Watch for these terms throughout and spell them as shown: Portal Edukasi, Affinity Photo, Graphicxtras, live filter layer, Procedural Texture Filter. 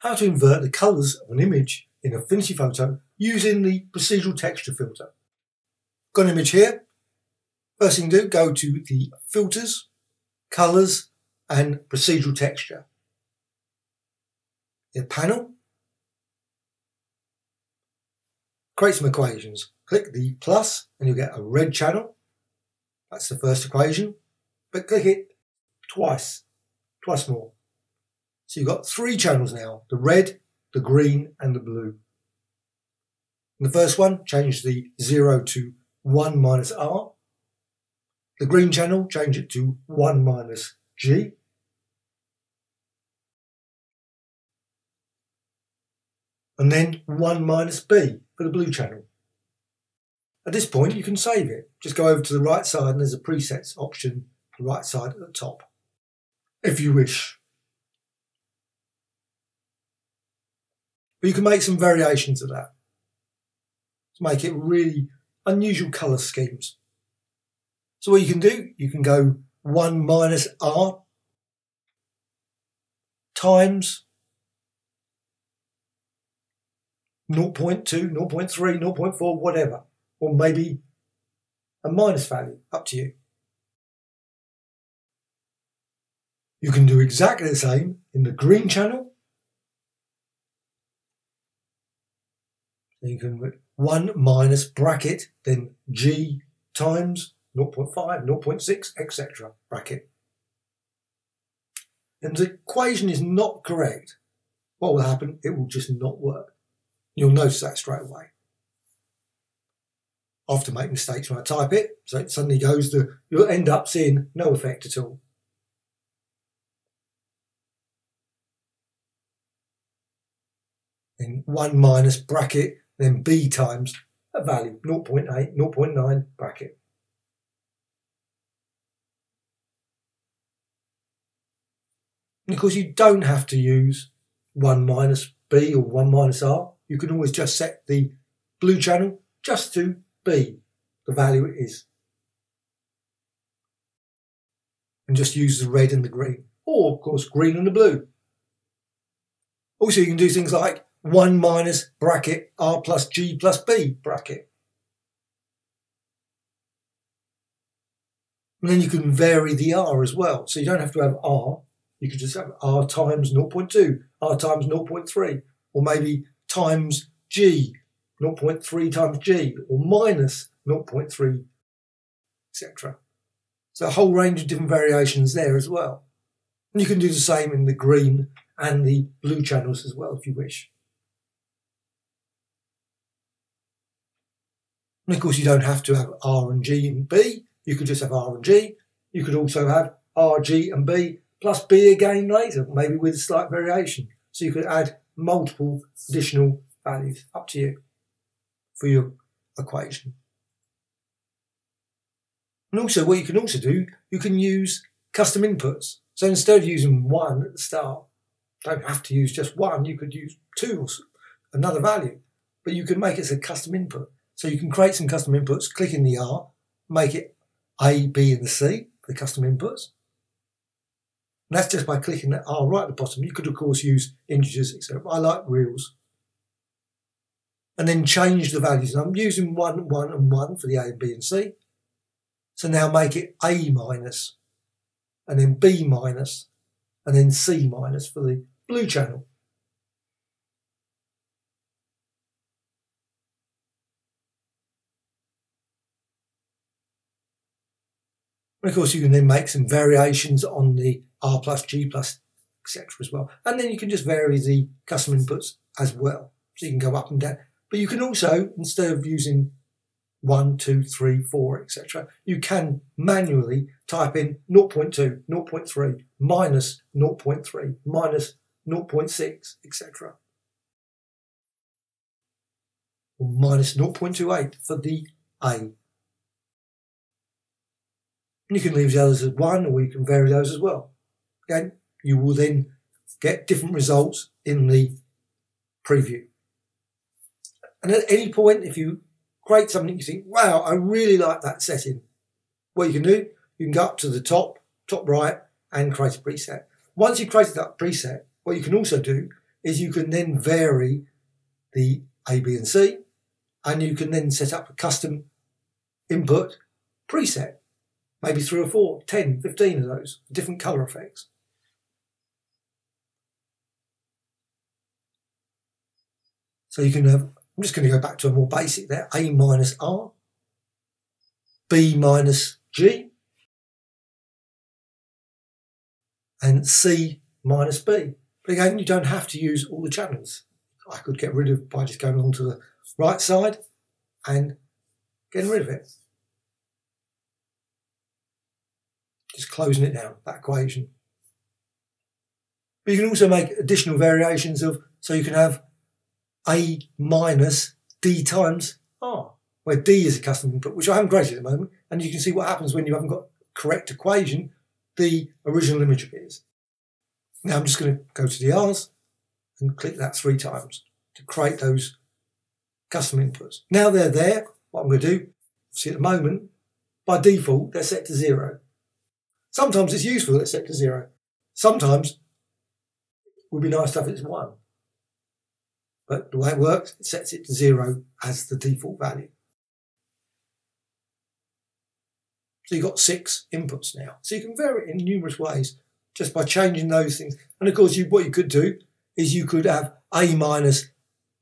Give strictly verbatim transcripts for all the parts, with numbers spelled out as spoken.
How to invert the colours of an image in Affinity Photo using the Procedural Texture Filter. Got an image here. First thing to do, go to the Filters, Colours and Procedural Texture. In the panel, create some equations. Click the plus and you'll get a red channel. That's the first equation. But click it twice, twice more. So you've got three channels now, the red, the green and the blue. In the first one, change the zero to one minus R. The green channel, change it to one minus G. And then one minus B for the blue channel. At this point, you can save it. Just go over to the right side and there's a presets option, the right side at the top, if you wish. But you can make some variations of that to make it really unusual colour schemes. So what you can do, you can go one minus R times zero point two, zero point three, zero point four, whatever, or maybe a minus value, up to you. You can do exactly the same in the green channel. You can put one minus bracket, then G times zero point five, zero point six, et cetera bracket. And the equation is not correct. What will happen? It will just not work. You'll notice that straight away. I often make mistakes when I type it, so it suddenly goes to, you'll end up seeing no effect at all. Then one minus bracket, then B times a value, zero point eight, zero point nine bracket. And of course you don't have to use one minus B or one minus R. You can always just set the blue channel just to B, the value it is. And just use the red and the green, or of course green and the blue. Also you can do things like one minus bracket R plus G plus B bracket. And then you can vary the R as well. So you don't have to have R. You could just have R times zero point two, R times zero point three, or maybe times G, zero point three times G, or minus zero point three, et cetera. So a whole range of different variations there as well. And you can do the same in the green and the blue channels as well if you wish. And of course you don't have to have R and G and B, you could just have R and G. You could also have R, G and B plus B again later, maybe with a slight variation. So you could add multiple additional values, up to you, for your equation. And also what you can also do, you can use custom inputs. So instead of using one at the start, don't have to use just one, you could use two or another value, but you can make it as a custom input. So you can create some custom inputs, click in the R, make it A, B and the C, for the custom inputs. And that's just by clicking the R right at the bottom. You could of course use integers, et cetera. I like reals. And then change the values. And I'm using one, one and one for the A, B and C. So now make it A minus, and then B minus, and then C minus for the blue channel. And of course you can then make some variations on the R plus G plus et cetera as well. And then you can just vary the custom inputs as well. So you can go up and down. But you can also, instead of using one, two, three, four, et cetera, you can manually type in zero point two, zero point three, minus zero point three, minus zero point six, et cetera. Or minus zero point two eight for the A. And you can leave the others as one, or you can vary those as well. Again, you will then get different results in the preview. And at any point, if you create something you think, wow, I really like that setting, what you can do, you can go up to the top, top right, and create a preset. Once you've created that preset, what you can also do is you can then vary the A, B and C, and you can then set up a custom input preset, maybe three or four, ten, fifteen of those, different colour effects. So you can have, I'm just going to go back to a more basic there, A minus R, B minus G, and C minus B. But again, you don't have to use all the channels. I could get rid of by just going on to the right side and getting rid of it. Just closing it down, that equation. But you can also make additional variations of, so you can have A minus D times R, where D is a custom input, which I haven't created at the moment, and you can see what happens when you haven't got the correct equation, the original image appears. Now I'm just going to go to the R's and click that three times to create those custom inputs. Now they're there, what I'm going to do, see at the moment, by default they're set to zero. Sometimes it's useful that it's set to zero. Sometimes it would be nice if it's one. But the way it works, it sets it to zero as the default value. So you've got six inputs now. So you can vary it in numerous ways just by changing those things. And of course, you, what you could do is you could have A minus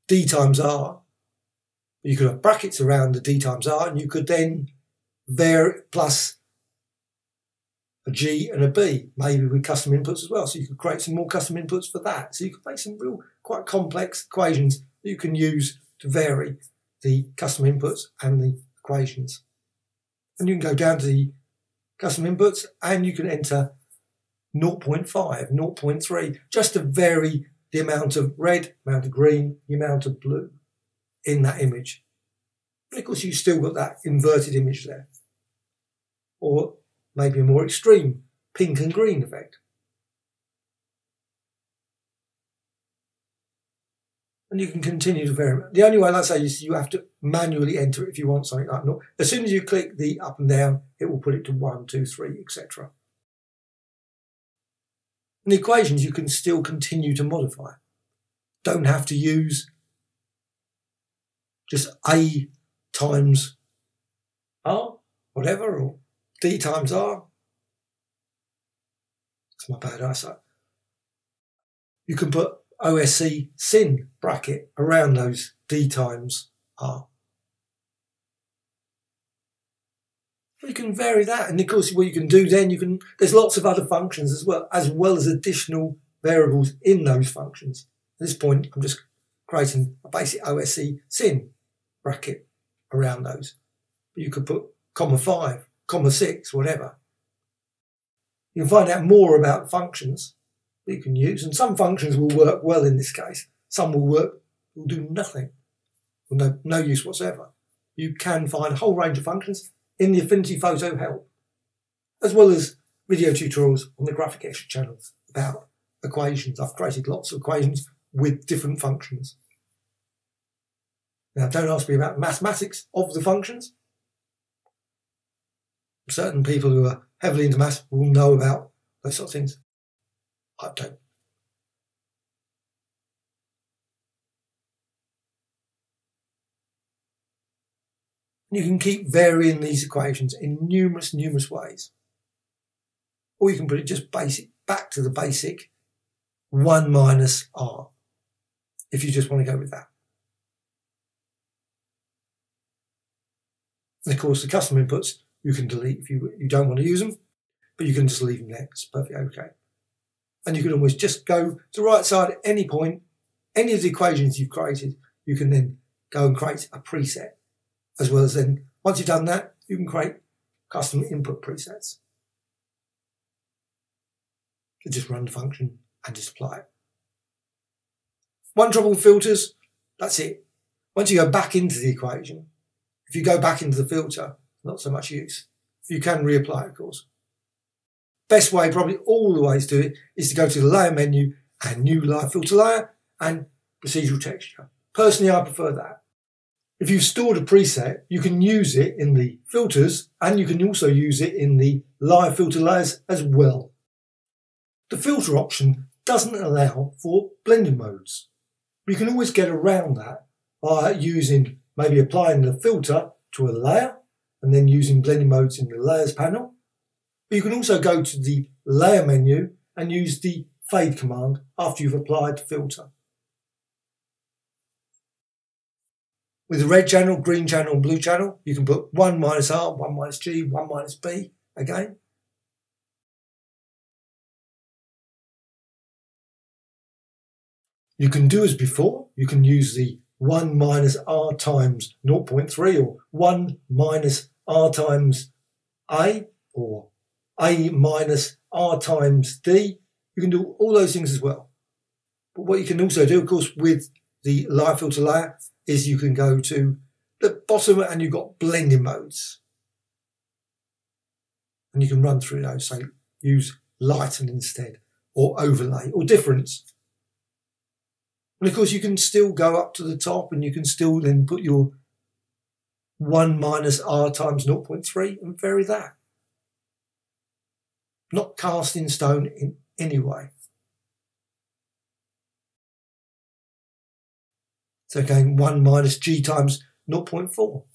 D times R. You could have brackets around the D times R, and you could then vary plus a G and a B, maybe with custom inputs as well. So you could create some more custom inputs for that. So you could make some real quite complex equations that you can use to vary the custom inputs and the equations. And you can go down to the custom inputs and you can enter zero point five, zero point three, just to vary the amount of red, amount of green, the amount of blue in that image. And of course, you've still got that inverted image there. Or maybe a more extreme pink and green effect. And you can continue to vary. The only way, like I say, is you have to manually enter it if you want something like that. As soon as you click the up and down, it will put it to one, two, three, et cetera. And the equations you can still continue to modify. Don't have to use just A times R, whatever, or D times R. That's my bad eyesight. You can put O S C sin bracket around those D times R. You can vary that, and of course what you can do then, you can, there's lots of other functions as well, as well as additional variables in those functions. At this point I'm just creating a basic O S C sin bracket around those. But you could put comma five, comma six, whatever. You can find out more about functions that you can use, and some functions will work well in this case. Some will work, will do nothing, will no, no use whatsoever. You can find a whole range of functions in the Affinity Photo help, as well as video tutorials on the Graphicxtras channel about equations. I've created lots of equations with different functions. Now, don't ask me about mathematics of the functions. Certain people who are heavily into maths will know about those sort of things. I don't. And you can keep varying these equations in numerous, numerous ways. Or you can put it just basic, back to the basic one minus R, if you just want to go with that. And of course, the custom inputs you can delete if you, you don't want to use them, but you can just leave them there. It's perfectly okay. And you can always just go to the right side at any point, any of the equations you've created, you can then go and create a preset. As well as then, once you've done that, you can create custom input presets. So just run the function and just apply it. One trouble with filters, that's it. Once you go back into the equation, if you go back into the filter, not so much use. You can reapply it, of course. Best way, probably all the ways to do it, is to go to the layer menu and new layer, filter layer, and procedural texture. Personally, I prefer that. If you've stored a preset, you can use it in the filters and you can also use it in the live filter layers as well. The filter option doesn't allow for blending modes. We can always get around that by using, maybe applying the filter to a layer and then using blending modes in the layers panel. But you can also go to the layer menu and use the fade command after you've applied the filter. With the red channel, green channel and blue channel, you can put one minus R, one minus G, one minus B again. You can do as before, you can use the one minus R times zero point three or one minus R times A or A minus R times D. You can do all those things as well. But what you can also do, of course, with the layer filter layer is you can go to the bottom and you've got blending modes. And you can run through those, so use lighten instead or overlay or difference. And of course you can still go up to the top and you can still then put your one minus R times zero point three and vary that. Not cast in stone in any way. So again, one minus G times zero point four.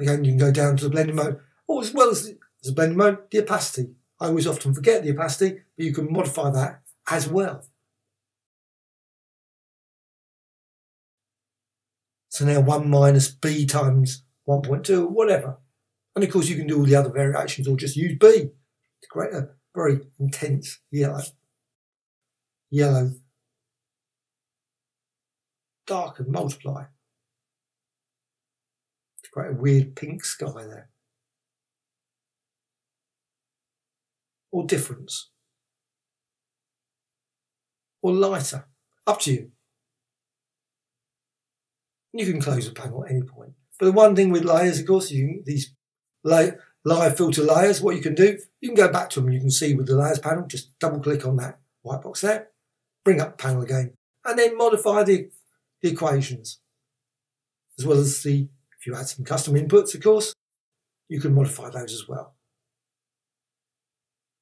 Again, you can go down to the blending mode, or as well as the, as the blending mode, the opacity. I always often forget the opacity, but you can modify that as well. So now one minus B times one point two, or whatever. And of course you can do all the other variations, or just use B to create a very intense yellow. Yellow. Dark and multiply to create a weird pink sky there. Or difference. Or lighter. Up to you. You can close the panel at any point. But the one thing with layers, of course, you can, these layer, layer filter layers, what you can do, you can go back to them. You can see with the layers panel, just double click on that white box there, bring up the panel again, and then modify the, the equations. As well as the, if you add some custom inputs, of course, you can modify those as well.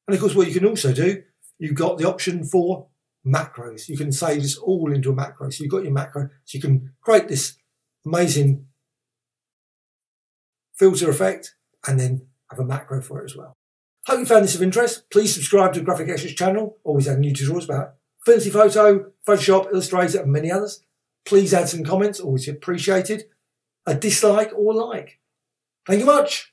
And of course, what you can also do, you've got the option for macros. You can save this all into a macro. So you've got your macro. So you can create this amazing filter effect and then have a macro for it as well. Hope you found this of interest. Please subscribe to the Graphicxtras channel. Always have new tutorials about Affinity Photo, Photoshop, Illustrator and many others. Please add some comments. Always appreciated. A dislike or like. Thank you much.